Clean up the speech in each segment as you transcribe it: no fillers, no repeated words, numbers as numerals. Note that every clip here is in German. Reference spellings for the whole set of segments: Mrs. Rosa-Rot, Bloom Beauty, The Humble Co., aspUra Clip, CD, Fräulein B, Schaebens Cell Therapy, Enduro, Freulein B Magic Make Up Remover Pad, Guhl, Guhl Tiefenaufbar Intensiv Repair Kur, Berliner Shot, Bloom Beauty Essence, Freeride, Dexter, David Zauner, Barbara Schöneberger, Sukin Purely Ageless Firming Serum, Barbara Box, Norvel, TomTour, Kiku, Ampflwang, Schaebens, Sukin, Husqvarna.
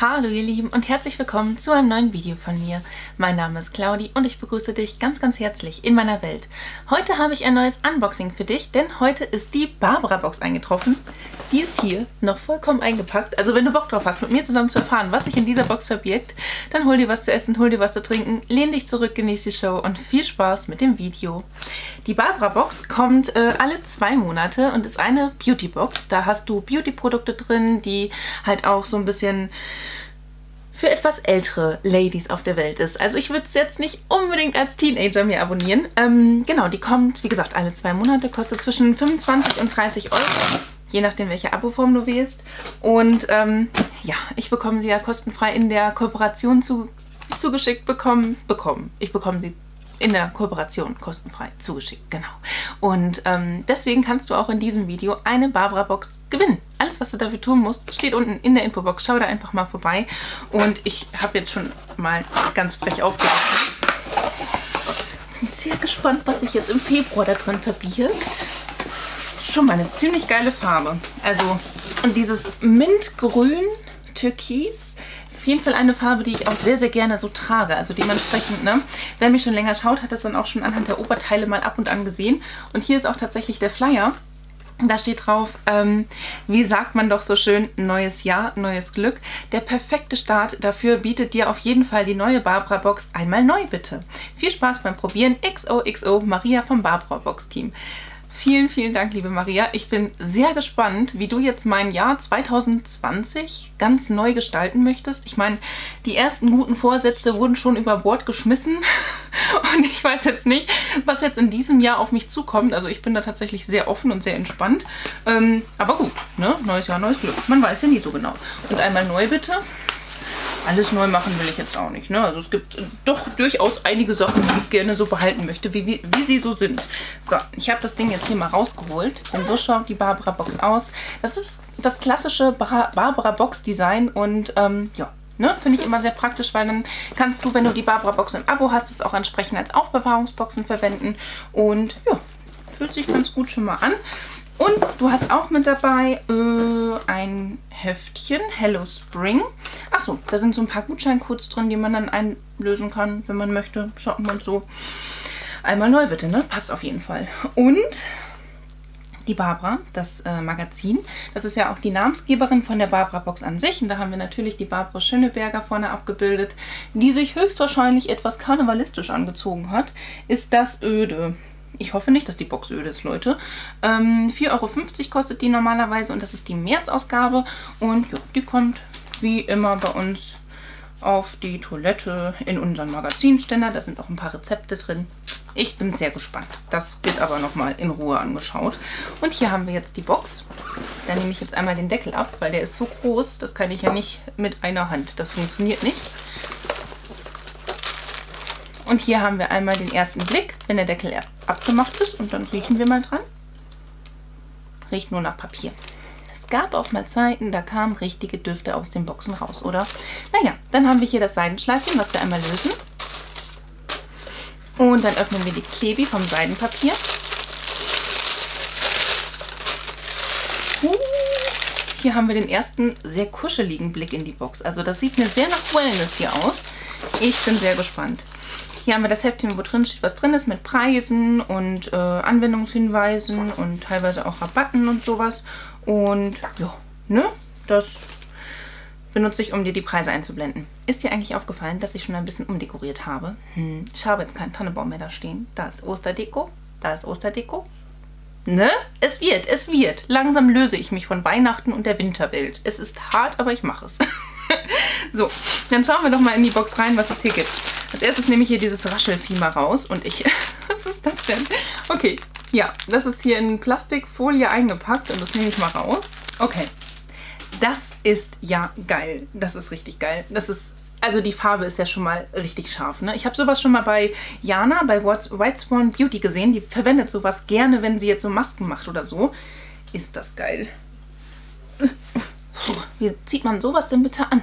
Hallo ihr Lieben und herzlich willkommen zu einem neuen Video von mir. Mein Name ist Claudi und ich begrüße dich ganz, ganz herzlich in meiner Welt. Heute habe ich ein neues Unboxing für dich, denn heute ist die Barbara Box eingetroffen. Die ist hier noch vollkommen eingepackt. Also wenn du Bock drauf hast, mit mir zusammen zu erfahren, was sich in dieser Box verbirgt, dann hol dir was zu essen, hol dir was zu trinken, lehn dich zurück, genieß die Show und viel Spaß mit dem Video. Die Barbara Box kommt alle 2 Monate und ist eine Beauty Box. Da hast du Beauty-Produkte drin, die halt auch so ein bisschen für etwas ältere Ladies auf der Welt ist. Also ich würde es jetzt nicht unbedingt als Teenager mir abonnieren. Genau, die kommt, wie gesagt, alle 2 Monate, kostet zwischen 25 und 30 Euro, je nachdem, welche Aboform du wählst. Und ja, ich bekomme sie ja kostenfrei in der Kooperation zugeschickt Ich bekomme sie in der Kooperation kostenfrei zugeschickt, genau. Und deswegen kannst du auch in diesem Video eine Barbara Box gewinnen. Alles, was du dafür tun musst, steht unten in der Infobox. Schau da einfach mal vorbei. Und ich habe jetzt schon mal ganz frech aufgelassen. Bin sehr gespannt, was sich jetzt im Februar da drin verbirgt. Schon mal eine ziemlich geile Farbe. Also, und dieses Mintgrün, Türkis, ist auf jeden Fall eine Farbe, die ich auch sehr, sehr gerne so trage. Also dementsprechend, ne? Wer mich schon länger schaut, hat das dann auch schon anhand der Oberteile mal ab und an gesehen. Und hier ist auch tatsächlich der Flyer. Da steht drauf, wie sagt man doch so schön, neues Jahr, neues Glück. Der perfekte Start dafür bietet dir auf jeden Fall die neue Barbara Box einmal neu, bitte. Viel Spaß beim Probieren. XOXO, Maria vom Barbara Box Team. Vielen, vielen Dank, liebe Maria. Ich bin sehr gespannt, wie du jetzt mein Jahr 2020 ganz neu gestalten möchtest. Ich meine, die ersten guten Vorsätze wurden schon über Bord geschmissen und ich weiß jetzt nicht, was jetzt in diesem Jahr auf mich zukommt. Also ich bin da tatsächlich sehr offen und sehr entspannt. Aber gut, ne? Neues Jahr, neues Glück. Man weiß ja nie so genau. Und einmal neu bitte. Alles neu machen will ich jetzt auch nicht, ne? Also es gibt doch durchaus einige Sachen, die ich gerne so behalten möchte, wie sie so sind. So, ich habe das Ding jetzt hier mal rausgeholt. Und so schaut die Barbara Box aus. Das ist das klassische Barbara Box Design und ja, ne? Finde ich immer sehr praktisch, weil dann kannst du, wenn du die Barbara Box im Abo hast, das auch entsprechend als Aufbewahrungsboxen verwenden. Und ja, fühlt sich ganz gut schon mal an. Und du hast auch mit dabei ein Heftchen, Hello Spring. Achso, da sind so ein paar Gutscheincodes drin, die man dann einlösen kann, wenn man möchte. Shoppen und so. Einmal neu bitte, ne? Passt auf jeden Fall. Und die Barbara, das Magazin, das ist ja auch die Namensgeberin von der Barbara Box an sich. Und da haben wir natürlich die Barbara Schöneberger vorne abgebildet, die sich höchstwahrscheinlich etwas karnevalistisch angezogen hat. Ist das öde? Ich hoffe nicht, dass die Box öde ist, Leute. 4,50 € kostet die normalerweise und das ist die März-Ausgabe. Und ja, die kommt wie immer bei uns auf die Toilette in unseren Magazinständer. Da sind auch ein paar Rezepte drin. Ich bin sehr gespannt. Das wird aber nochmal in Ruhe angeschaut. Und hier haben wir jetzt die Box. Da nehme ich jetzt einmal den Deckel ab, weil der ist so groß. Das kann ich ja nicht mit einer Hand. Das funktioniert nicht. Und hier haben wir einmal den ersten Blick, wenn der Deckel abgemacht ist. Und dann riechen wir mal dran. Riecht nur nach Papier. Es gab auch mal Zeiten, da kamen richtige Düfte aus den Boxen raus, oder? Naja, dann haben wir hier das Seidenschleifchen, was wir einmal lösen. Und dann öffnen wir die Klebi vom Seidenpapier. Hier haben wir den ersten sehr kuscheligen Blick in die Box. Also das sieht mir sehr nach Wellness hier aus. Ich bin sehr gespannt. Hier haben wir das Heftchen, wo drin steht, was drin ist, mit Preisen und Anwendungshinweisen und teilweise auch Rabatten und sowas. Und ja, ne, das benutze ich, um dir die Preise einzublenden. Ist dir eigentlich aufgefallen, dass ich schon ein bisschen umdekoriert habe? Ich habe jetzt keinen Tannenbaum mehr da stehen. Da ist Osterdeko, da ist Osterdeko. Ne? Es wird. Langsam löse ich mich von Weihnachten und der Winterwelt. Es ist hart, aber ich mache es. So, dann schauen wir doch mal in die Box rein, was es hier gibt. Als erstes nehme ich hier dieses Raschelvieh mal raus und ich... Was ist das denn? Okay, ja, das ist hier in Plastikfolie eingepackt und das nehme ich mal raus. Okay, das ist ja geil. Das ist richtig geil. Das ist... Also die Farbe ist ja schon mal richtig scharf, ne? Ich habe sowas schon mal bei Jana, bei White Swan Beauty gesehen. Die verwendet sowas gerne, wenn sie jetzt so Masken macht oder so. Ist das geil. Puh, wie zieht man sowas denn bitte an?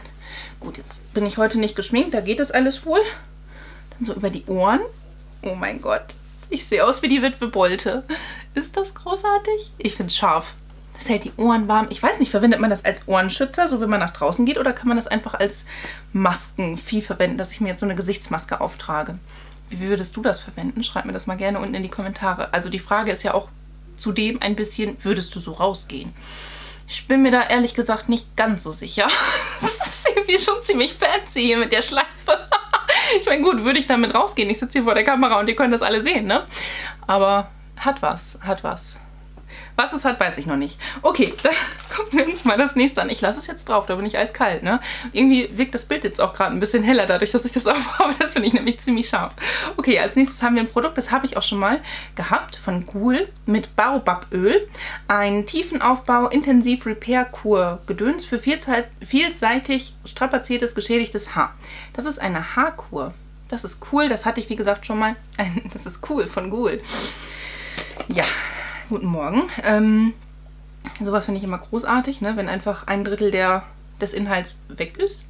Gut, jetzt bin ich heute nicht geschminkt, da geht das alles wohl. Dann so über die Ohren. Oh mein Gott, ich sehe aus wie die Witwe Bolte. Ist das großartig? Ich finde es scharf. Das hält die Ohren warm. Ich weiß nicht, verwendet man das als Ohrenschützer, so wenn man nach draußen geht? Oder kann man das einfach als Maskenvieh verwenden, dass ich mir jetzt so eine Gesichtsmaske auftrage? Wie würdest du das verwenden? Schreib mir das mal gerne unten in die Kommentare. Also die Frage ist ja auch zudem ein bisschen, würdest du so rausgehen? Ich bin mir da ehrlich gesagt nicht ganz so sicher. Das ist irgendwie schon ziemlich fancy hier mit der Schleife. Ich meine, gut, würde ich damit rausgehen? Ich sitze hier vor der Kamera und ihr könnt das alle sehen, ne? Aber hat was, hat was. Was es hat, weiß ich noch nicht. Okay, dann gucken wir uns mal das nächste an. Ich lasse es jetzt drauf, da bin ich eiskalt, ne? Irgendwie wirkt das Bild jetzt auch gerade ein bisschen heller dadurch, dass ich das aufhabe. Das finde ich nämlich ziemlich scharf. Okay, als nächstes haben wir ein Produkt, das habe ich auch schon mal gehabt, von Guhl mit Baobaböl. Ein Tiefenaufbau, intensiv Repair-Kur Gedöns für vielseitig strapaziertes, geschädigtes Haar. Das ist eine Haarkur. Das ist cool, das hatte ich wie gesagt schon mal. Das ist cool von Guhl. Ja. Guten Morgen. Sowas finde ich immer großartig, ne? Wenn einfach ein Drittel des Inhalts weg ist.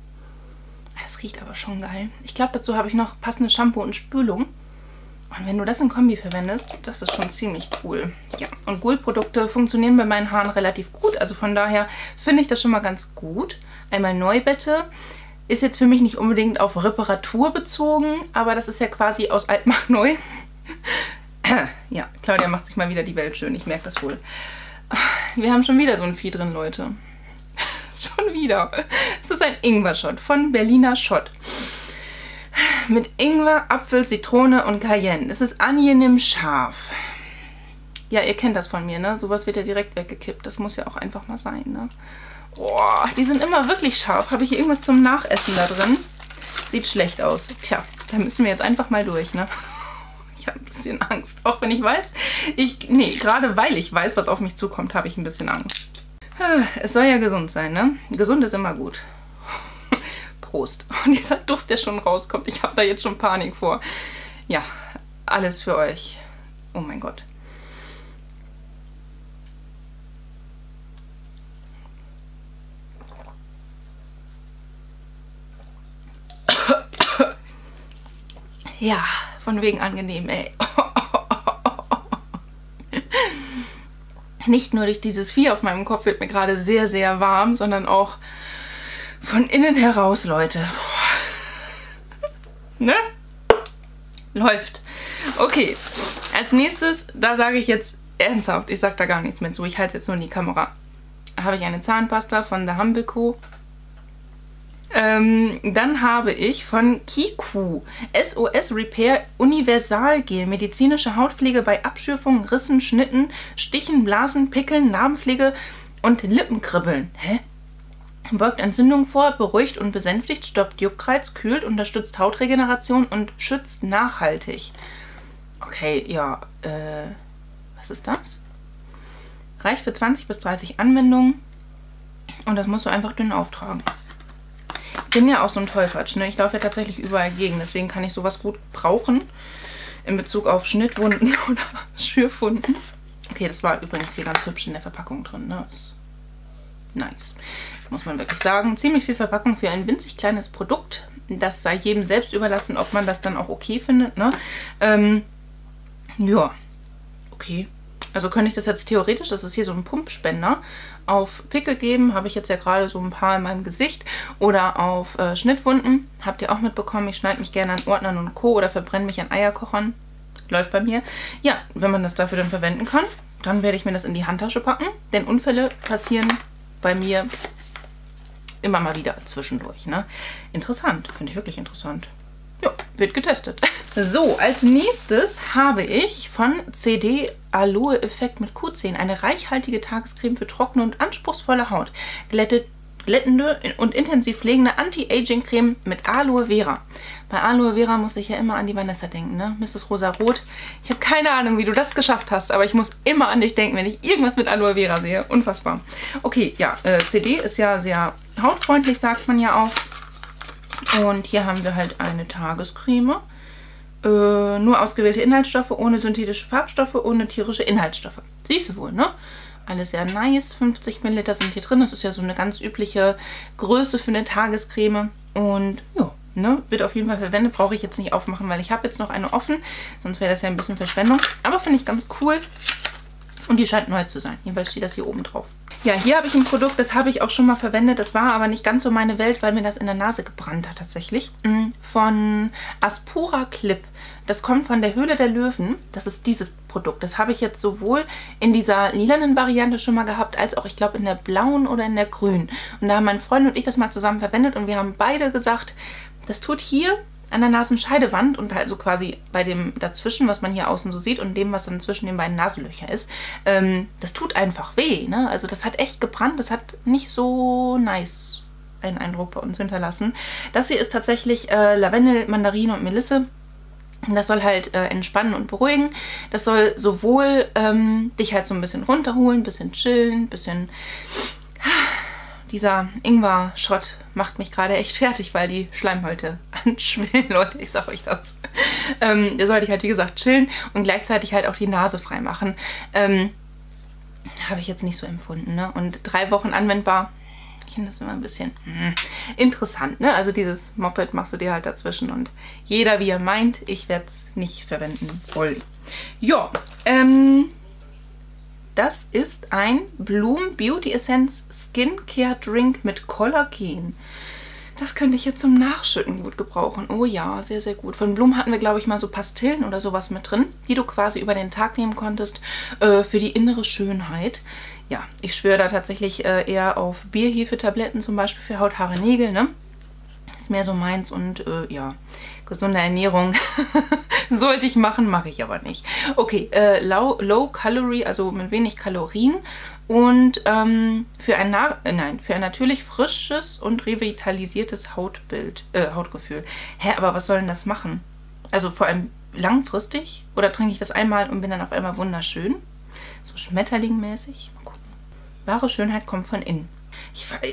Das riecht aber schon geil. Ich glaube, dazu habe ich noch passendes Shampoo und Spülung. Und wenn du das in Kombi verwendest, das ist schon ziemlich cool. Ja, und Guhl-Produkte funktionieren bei meinen Haaren relativ gut. Also von daher finde ich das schon mal ganz gut. Einmal Neubette. Ist jetzt für mich nicht unbedingt auf Reparatur bezogen, aber das ist ja quasi aus alt macht neu. Ja, Claudia macht sich mal wieder die Welt schön, ich merke das wohl. Wir haben schon wieder so ein Vieh drin, Leute. Schon wieder. Es ist ein Ingwer-Shot von Berliner Shot. Mit Ingwer, Apfel, Zitrone und Cayenne. Es ist angenehm scharf. Ja, ihr kennt das von mir, ne? Sowas wird ja direkt weggekippt. Das muss ja auch einfach mal sein, ne? Boah, die sind immer wirklich scharf. Habe ich hier irgendwas zum Nachessen da drin? Sieht schlecht aus. Tja, da müssen wir jetzt einfach mal durch, ne? Ich habe ein bisschen Angst, auch wenn ich weiß, gerade weil ich weiß, was auf mich zukommt, habe ich ein bisschen Angst. Es soll ja gesund sein, ne? Gesund ist immer gut. Prost. Und dieser Duft, der schon rauskommt, ich habe da jetzt schon Panik vor. Ja, alles für euch. Oh mein Gott. Ja. Von wegen angenehm, ey. Nicht nur durch dieses Vieh auf meinem Kopf wird mir gerade sehr, sehr warm, sondern auch von innen heraus, Leute. Ne? Läuft. Okay, als nächstes, da sage ich jetzt ernsthaft, ich sage da gar nichts mehr zu, ich halte es jetzt nur in die Kamera. Habe ich eine Zahnpasta von The Humble Co. Dann habe ich von Kiku SOS Repair Universalgel, medizinische Hautpflege bei Abschürfungen, Rissen, Schnitten, Stichen, Blasen, Pickeln, Narbenpflege und Lippenkribbeln. Hä? Beugt Entzündung vor, beruhigt und besänftigt, stoppt Juckreiz, kühlt, unterstützt Hautregeneration und schützt nachhaltig. Okay, ja, was ist das? Reicht für 20 bis 30 Anwendungen und das musst du einfach dünn auftragen. Ich bin ja auch so ein Tollpatsch, ne? Ich laufe ja tatsächlich überall gegen, deswegen kann ich sowas gut brauchen in Bezug auf Schnittwunden oder Schürfwunden. Okay, das war übrigens hier ganz hübsch in der Verpackung drin, ne? Ist nice, muss man wirklich sagen. Ziemlich viel Verpackung für ein winzig kleines Produkt. Das sei jedem selbst überlassen, ob man das dann auch okay findet, ne? Ja, okay. Also könnte ich das jetzt theoretisch, das ist hier so ein Pumpspender, auf Pickel geben, habe ich jetzt ja gerade so ein paar in meinem Gesicht, oder auf Schnittwunden, habt ihr auch mitbekommen, ich schneide mich gerne an Ordnern und Co. oder verbrenne mich an Eierkochern, läuft bei mir. Ja, wenn man das dafür dann verwenden kann, dann werde ich mir das in die Handtasche packen, denn Unfälle passieren bei mir immer mal wieder zwischendurch, ne? Interessant, finde ich wirklich interessant. Ja, wird getestet. So, als nächstes habe ich von CD Aloe Effekt mit Q10 eine reichhaltige Tagescreme für trockene und anspruchsvolle Haut. Glättende und intensiv pflegende Anti-Aging-Creme mit Aloe Vera. Bei Aloe Vera muss ich ja immer an die Vanessa denken, ne? Mrs. Rosa-Rot. Ich habe keine Ahnung, wie du das geschafft hast, aber ich muss immer an dich denken, wenn ich irgendwas mit Aloe Vera sehe. Unfassbar. Okay, ja, CD ist ja sehr hautfreundlich, sagt man ja auch. Und hier haben wir halt eine Tagescreme. Nur ausgewählte Inhaltsstoffe, ohne synthetische Farbstoffe, ohne tierische Inhaltsstoffe. Siehst du wohl, ne? Alles sehr nice. 50 ml sind hier drin. Das ist ja so eine ganz übliche Größe für eine Tagescreme. Und ja, ne? Wird auf jeden Fall verwendet. Brauche ich jetzt nicht aufmachen, weil ich habe jetzt noch eine offen. Sonst wäre das ja ein bisschen Verschwendung. Aber finde ich ganz cool. Und die scheint neu zu sein. Jedenfalls steht das hier oben drauf. Ja, hier habe ich ein Produkt, das habe ich auch schon mal verwendet. Das war aber nicht ganz so meine Welt, weil mir das in der Nase gebrannt hat tatsächlich. Von aspUra Clip. Das kommt von der Höhle der Löwen. Das ist dieses Produkt. Das habe ich jetzt sowohl in dieser lilanen Variante schon mal gehabt, als auch, ich glaube, in der blauen oder in der grünen. Und da haben mein Freund und ich das mal zusammen verwendet und wir haben beide gesagt, das tut hier an der Nasenscheidewand und also quasi bei dem dazwischen, was man hier außen so sieht und dem, was dann zwischen den beiden Nasenlöchern ist, das tut einfach weh, ne? Also das hat echt gebrannt, das hat nicht so nice einen Eindruck bei uns hinterlassen. Das hier ist tatsächlich Lavendel, Mandarine und Melisse. Das soll halt entspannen und beruhigen. Das soll sowohl dich halt so ein bisschen runterholen, ein bisschen chillen, ein bisschen... Dieser Ingwer-Shot macht mich gerade echt fertig, weil die Schleimhäute anschwillen, Leute, ich sag euch das. Der sollte ich halt, wie gesagt, chillen und gleichzeitig halt auch die Nase frei machen. Habe ich jetzt nicht so empfunden, ne? Und 3 Wochen anwendbar, ich finde das immer ein bisschen interessant, ne? Also dieses Moped machst du dir halt dazwischen und jeder, wie er meint, ich werde es nicht verwenden wollen. Ja, das ist ein Bloom Beauty Essence Skincare Drink mit Kollagen. Das könnte ich jetzt zum Nachschütten gut gebrauchen. Oh ja, sehr, sehr gut. Von Bloom hatten wir, glaube ich, mal so Pastillen oder sowas mit drin, die du quasi über den Tag nehmen konntest für die innere Schönheit. Ja, ich schwöre da tatsächlich eher auf Bierhefetabletten zum Beispiel für Haut, Haare, Nägel, ne? Ist mehr so meins und ja, gesunde Ernährung sollte ich machen, mache ich aber nicht. Okay, low Calorie, also mit wenig Kalorien und für ein natürlich frisches und revitalisiertes Hautbild, Hautgefühl. Hä, aber was soll denn das machen? Also vor allem langfristig? Oder trinke ich das einmal und bin dann auf einmal wunderschön? So schmetterlingmäßig? Mal gucken. Wahre Schönheit kommt von innen.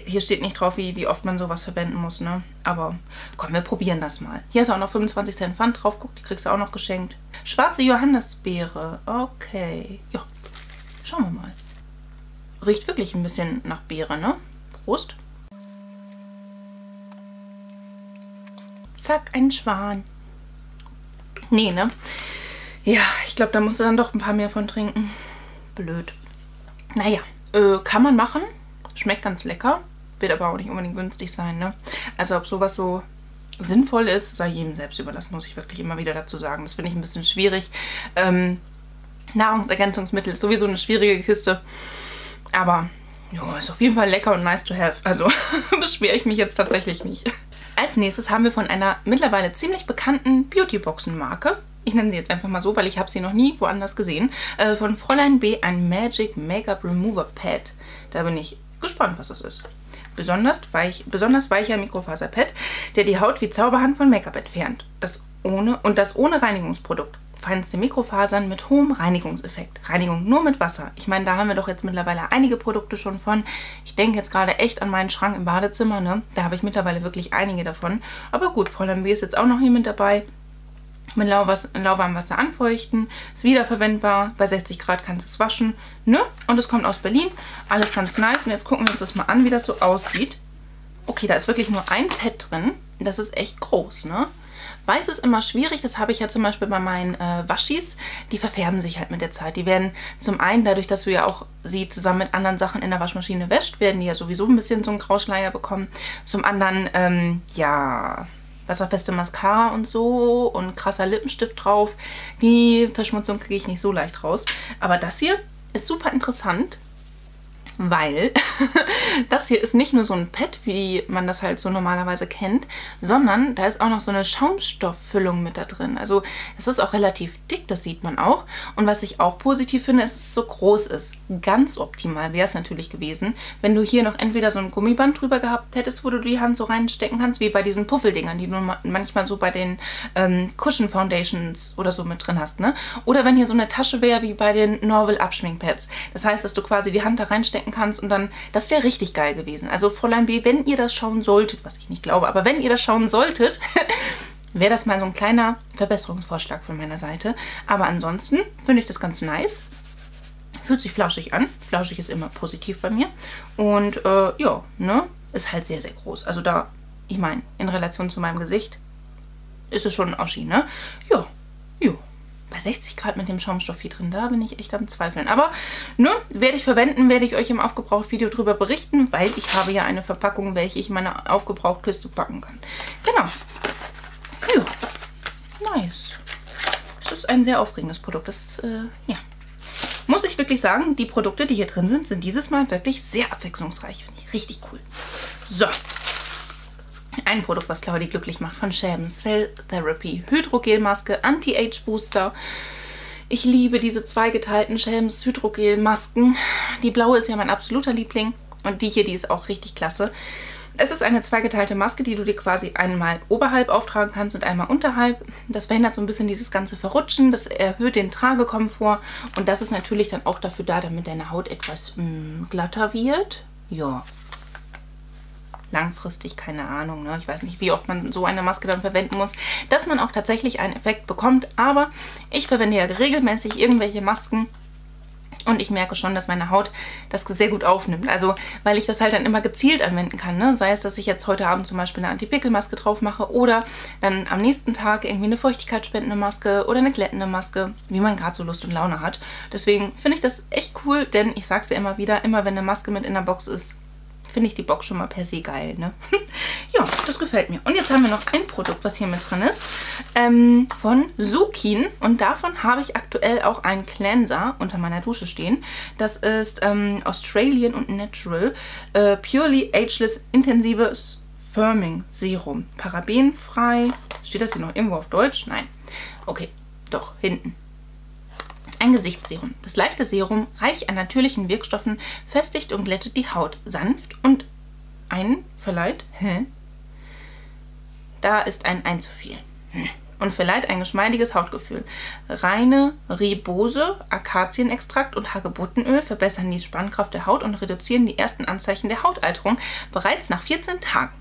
Hier steht nicht drauf, wie oft man sowas verwenden muss, ne? Aber komm, wir probieren das mal. Hier ist auch noch 25 Cent Pfand drauf. Guck, die kriegst du auch noch geschenkt. Schwarze Johannisbeere. Okay. Ja, schauen wir mal. Riecht wirklich ein bisschen nach Beere, ne? Prost. Zack, ein Schwan. Nee, ne? Ja, ich glaube, da musst du dann doch ein paar mehr von trinken. Blöd. Naja, kann man machen. Schmeckt ganz lecker, wird aber auch nicht unbedingt günstig sein, ne? Also ob sowas so sinnvoll ist, sei jedem selbst überlassen, muss ich wirklich immer wieder dazu sagen. Das finde ich ein bisschen schwierig. Nahrungsergänzungsmittel ist sowieso eine schwierige Kiste, aber ja, ist auf jeden Fall lecker und nice to have. Also beschwere ich mich jetzt tatsächlich nicht. Als nächstes haben wir von einer mittlerweile ziemlich bekannten Beautyboxen-Marke, ich nenne sie jetzt einfach mal so, weil ich habe sie noch nie woanders gesehen, von Fräulein B ein Magic Make-up Remover Pad. Da bin ich gespannt, was das ist. Besonders weicher Mikrofaserpad, der die Haut wie Zauberhand von Make-up entfernt. Das ohne Reinigungsprodukt. Feinste Mikrofasern mit hohem Reinigungseffekt. Reinigung nur mit Wasser. Ich meine, da haben wir doch jetzt mittlerweile einige Produkte schon von. Ich denke jetzt gerade echt an meinen Schrank im Badezimmer, ne? Da habe ich mittlerweile wirklich einige davon. Aber gut, Fräulein B ist jetzt auch noch hier mit dabei. Mit lauwarmem Wasser anfeuchten, ist wiederverwendbar, bei 60 Grad kannst du es waschen, ne? Und es kommt aus Berlin, alles ganz nice. Und jetzt gucken wir uns das mal an, wie das so aussieht. Okay, da ist wirklich nur ein Pad drin, das ist echt groß, ne? Weiß ist immer schwierig, das habe ich ja zum Beispiel bei meinen Waschis, die verfärben sich halt mit der Zeit. Die werden zum einen, dadurch, dass du ja auch sie zusammen mit anderen Sachen in der Waschmaschine wäscht, werden die ja sowieso ein bisschen so einen Grauschleier bekommen. Zum anderen, ja... wasserfeste Mascara und so und krasser Lippenstift drauf. Die Verschmutzung kriege ich nicht so leicht raus. Aber das hier ist super interessant, weil das hier ist nicht nur so ein Pad, wie man das halt so normalerweise kennt, sondern da ist auch noch so eine Schaumstofffüllung mit da drin. Also es ist auch relativ dick, das sieht man auch. Und was ich auch positiv finde, ist, dass es so groß ist. Ganz optimal wäre es natürlich gewesen, wenn du hier noch entweder so ein Gummiband drüber gehabt hättest, wo du die Hand so reinstecken kannst, wie bei diesen Puffeldingern, die du manchmal so bei den Cushion Foundations oder so mit drin hast, ne? Oder wenn hier so eine Tasche wäre, wie bei den Norvel Abschminkpads. Das heißt, dass du quasi die Hand da reinstecken kannst und dann, das wäre richtig geil gewesen. Also Fräulein B, wenn ihr das schauen solltet, was ich nicht glaube, aber wenn ihr das schauen solltet, wäre das mal so ein kleiner Verbesserungsvorschlag von meiner Seite. Aber ansonsten finde ich das ganz nice. Fühlt sich flauschig an. Flauschig ist immer positiv bei mir. Und ja, ne, ist halt sehr, sehr groß. Also da, ich meine, in Relation zu meinem Gesicht ist es schon ein Oschi, ne? Ja, ja. Bei 60 Grad mit dem Schaumstoff hier drin, da bin ich echt am Zweifeln. Aber nun, werde ich verwenden, werde ich euch im Aufgebraucht-Video drüber berichten, weil ich habe ja eine Verpackung, welche ich in meine Aufgebrauchtkiste packen kann. Genau. Ja, nice. Das ist ein sehr aufregendes Produkt. Das, ja. Muss ich wirklich sagen, die Produkte, die hier drin sind, sind dieses Mal wirklich sehr abwechslungsreich. Finde ich richtig cool. So. Ein Produkt, was Claudi glücklich macht, von Schaebens. Cell Therapy. Hydrogelmaske, Anti-Age-Booster. Ich liebe diese zweigeteilten Schaebens Hydrogel-Masken. Die blaue ist ja mein absoluter Liebling. Und die hier, die ist auch richtig klasse. Es ist eine zweigeteilte Maske, die du dir quasi einmal oberhalb auftragen kannst und einmal unterhalb. Das verhindert so ein bisschen dieses ganze Verrutschen, das erhöht den Tragekomfort und das ist natürlich dann auch dafür da, damit deine Haut etwas glatter wird. Ja, langfristig, keine Ahnung, ne? Ich weiß nicht, wie oft man so eine Maske dann verwenden muss, dass man auch tatsächlich einen Effekt bekommt. Aber ich verwende ja regelmäßig irgendwelche Masken. Und ich merke schon, dass meine Haut das sehr gut aufnimmt. Also, weil ich das halt dann immer gezielt anwenden kann. Ne? Sei es, dass ich jetzt heute Abend zum Beispiel eine Anti-Pickel-Maske drauf mache oder dann am nächsten Tag irgendwie eine feuchtigkeitsspendende Maske oder eine glättende Maske, wie man gerade so Lust und Laune hat. Deswegen finde ich das echt cool, denn ich sag's ja immer wieder, immer wenn eine Maske mit in der Box ist, finde ich die Box schon mal per se geil, ne? Ja, das gefällt mir. Und jetzt haben wir noch ein Produkt, was hier mit drin ist, von Sukin. Und davon habe ich aktuell auch einen Cleanser unter meiner Dusche stehen. Das ist Australian und Natural Purely Ageless Intensives Firming Serum. Parabenfrei. Steht das hier noch irgendwo auf Deutsch? Nein. Okay, doch, hinten. Ein Gesichtsserum. Das leichte Serum, reich an natürlichen Wirkstoffen, festigt und glättet die Haut sanft und verleiht. Da ist ein zu viel. Und verleiht ein geschmeidiges Hautgefühl. Reine Ribose, Akazienextrakt und Hagebuttenöl verbessern die Spannkraft der Haut und reduzieren die ersten Anzeichen der Hautalterung bereits nach 14 Tagen.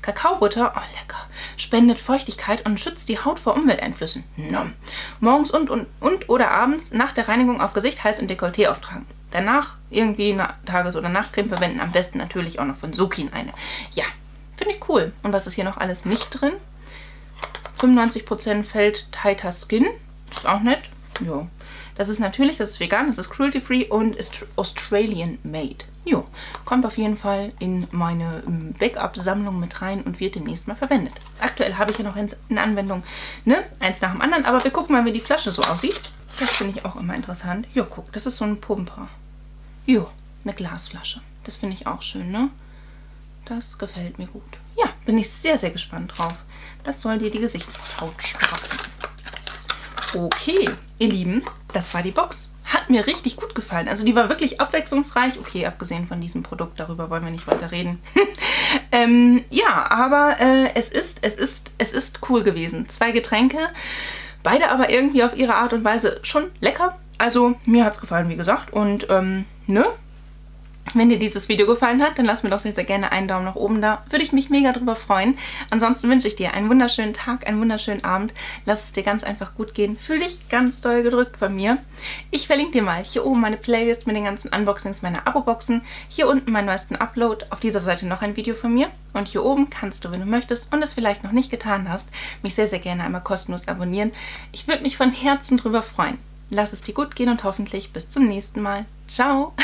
Kakaobutter, oh lecker, spendet Feuchtigkeit und schützt die Haut vor Umwelteinflüssen. Nom. Morgens und oder abends nach der Reinigung auf Gesicht, Hals und Dekolleté auftragen. Danach irgendwie eine Tages- oder Nachtcreme verwenden, am besten natürlich auch noch von Sukin eine. Ja, finde ich cool. Und was ist hier noch alles nicht drin? 95% Felt Tighter Skin. Ist auch nett. Jo. Das ist natürlich, das ist vegan, das ist cruelty-free und ist Australian made. Jo. Kommt auf jeden Fall in meine Backup-Sammlung mit rein und wird demnächst mal verwendet. Aktuell habe ich ja noch in Anwendung, ne? Eins nach dem anderen, aber wir gucken mal, wie die Flasche so aussieht. Das finde ich auch immer interessant. Jo, guck, das ist so ein Pumper. Jo, eine Glasflasche. Das finde ich auch schön, ne? Das gefällt mir gut. Ja, bin ich sehr, sehr gespannt drauf. Das soll dir die Gesichtshaut straffen. Okay, ihr Lieben, das war die Box. Hat mir richtig gut gefallen. Also die war wirklich abwechslungsreich. Okay, abgesehen von diesem Produkt, darüber wollen wir nicht weiter reden. Ja, aber es ist cool gewesen. Zwei Getränke, beide aber irgendwie auf ihre Art und Weise schon lecker. Also mir hat es gefallen, wie gesagt. Und, ne? Wenn dir dieses Video gefallen hat, dann lass mir doch sehr, sehr gerne einen Daumen nach oben da. Würde ich mich mega drüber freuen. Ansonsten wünsche ich dir einen wunderschönen Tag, einen wunderschönen Abend. Lass es dir ganz einfach gut gehen. Fühl dich ganz doll gedrückt von mir. Ich verlinke dir mal hier oben meine Playlist mit den ganzen Unboxings meiner Abo-Boxen. Hier unten meinen neuesten Upload. Auf dieser Seite noch ein Video von mir. Und hier oben kannst du, wenn du möchtest und es vielleicht noch nicht getan hast, mich sehr, sehr gerne einmal kostenlos abonnieren. Ich würde mich von Herzen drüber freuen. Lass es dir gut gehen und hoffentlich bis zum nächsten Mal. Ciao!